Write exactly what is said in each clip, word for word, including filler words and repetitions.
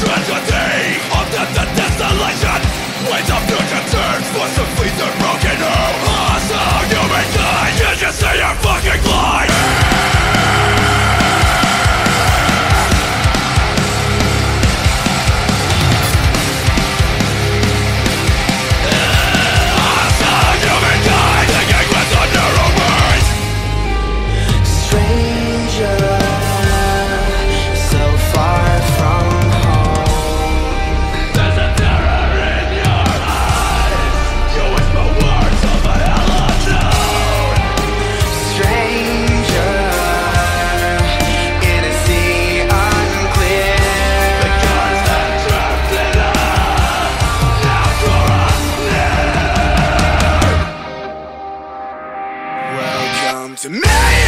tragedy of death and desolation, with a future turned forcibly to broken home. Lost all humankind, you just see your fucking life. To me, and farewell to the world they know. Who's gonna save them?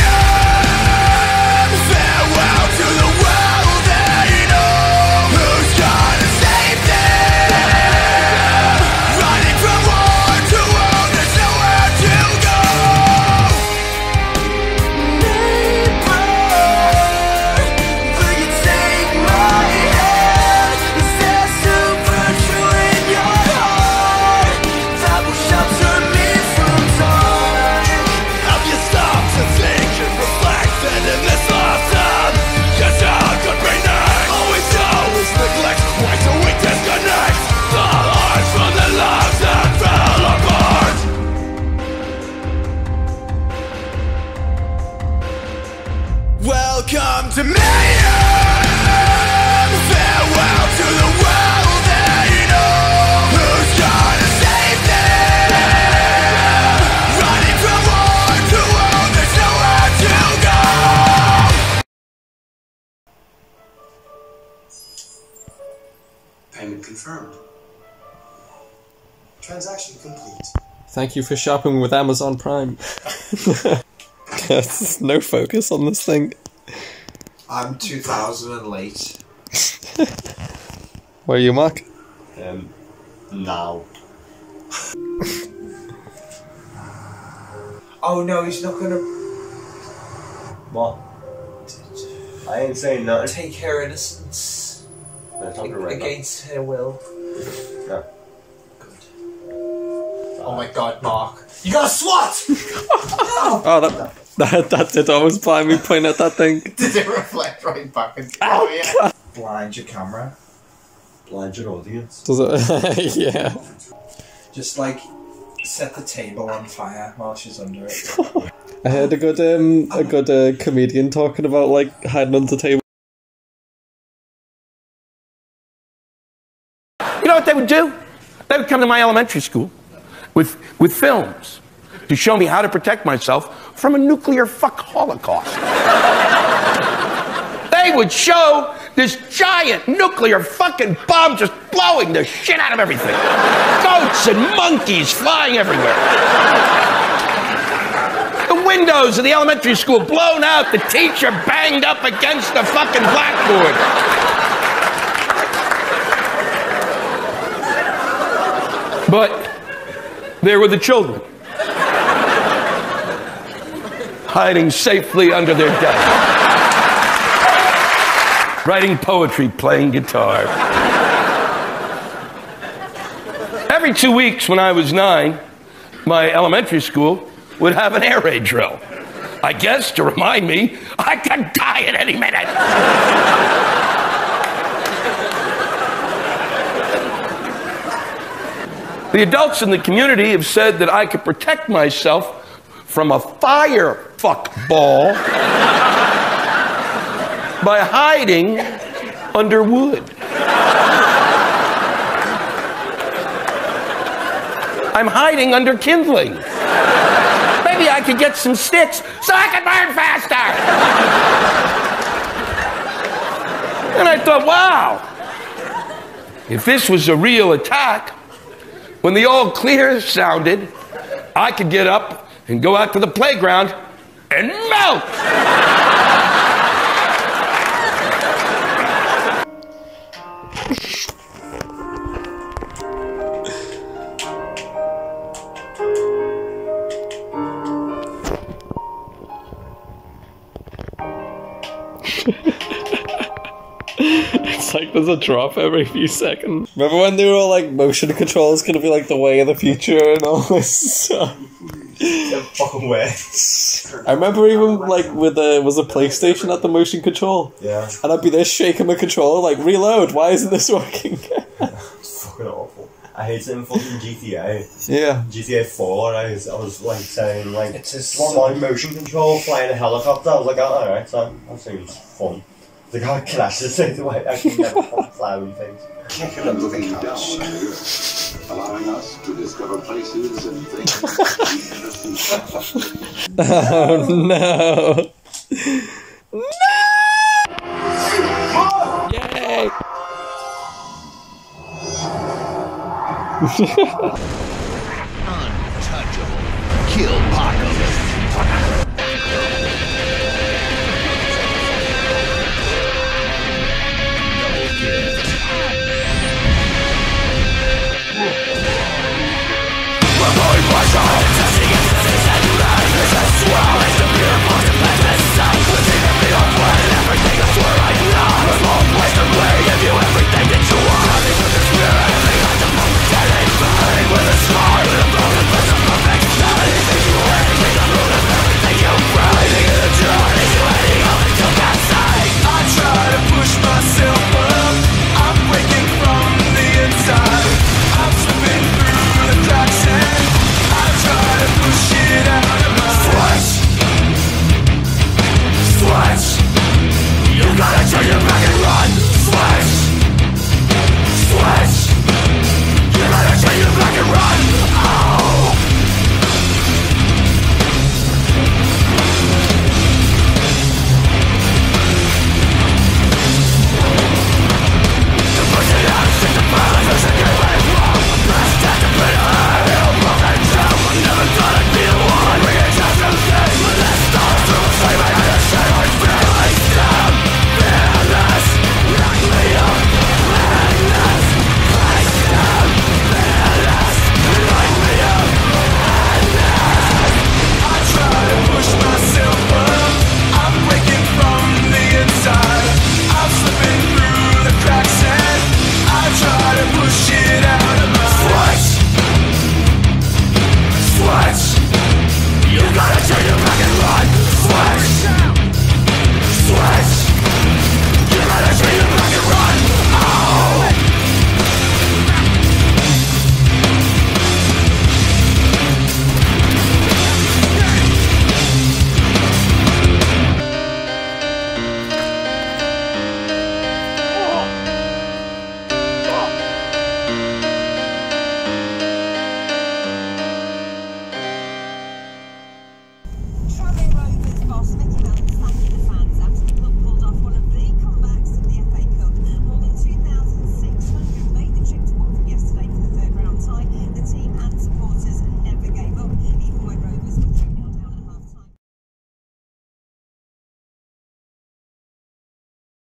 Running from war to war, there's nowhere to go. Neighbor, will you take my hand? Is there some virtue in your heart that will shelter me from time? Have you stopped? In this last time, your child could be next. Always, always neglect, why do we disconnect the hearts from the lives that fell apart? Welcome to me. Payment confirmed. Transaction complete. Thank you for shopping with Amazon Prime. There's no focus on this thing. I'm two thousand and late. Where are you, Mark? Um, now. Oh no, he's not gonna... What? I ain't saying nothing. Take her innocence. No, against her will. No. Good. Oh my god, Mark. You got a SWAT! Oh, oh that, that, that did almost blind me pointing at that thing. Did it reflect right back into oh, yeah. Blind your camera. Blind your audience. Does it? Yeah. Just like, set the table on fire while she's under it. I heard a good, um, a good uh, comedian talking about like, hiding under the table. You know what they would do? They would come to my elementary school with, with films to show me how to protect myself from a nuclear fuck holocaust. They would show this giant nuclear fucking bomb just blowing the shit out of everything. Goats and monkeys flying everywhere. The windows of the elementary school blown out, the teacher banged up against the fucking blackboard. But there were the children, hiding safely under their desks, writing poetry, playing guitar. Every two weeks when I was nine, my elementary school would have an air raid drill. I guess to remind me, I could die at any minute. The adults in the community have said that I could protect myself from a fire fuck ball by hiding under wood. I'm hiding under kindling. Maybe I could get some sticks so I could burn faster. And I thought, wow, if this was a real attack, when the all clear sounded, I could get up and go out to the playground and melt! It's like there's a drop every few seconds. Remember when they were like, motion control is gonna be like the way of the future and all this stuff? Fucking way. I remember even like with a, was a PlayStation at the motion control. Yeah. And I'd be there shaking my controller like, reload, why isn't this working? It's fucking awful. I hate it in fucking G T A. Yeah. G T A four, I was, I was like saying, like, it's just one motion control flying a helicopter. I was like, oh, alright, so that seems fun. The guy clashes straight away. I can never fly with things. I'm looking down, allowing us to discover places and things. Oh no! No! Oh! Yay!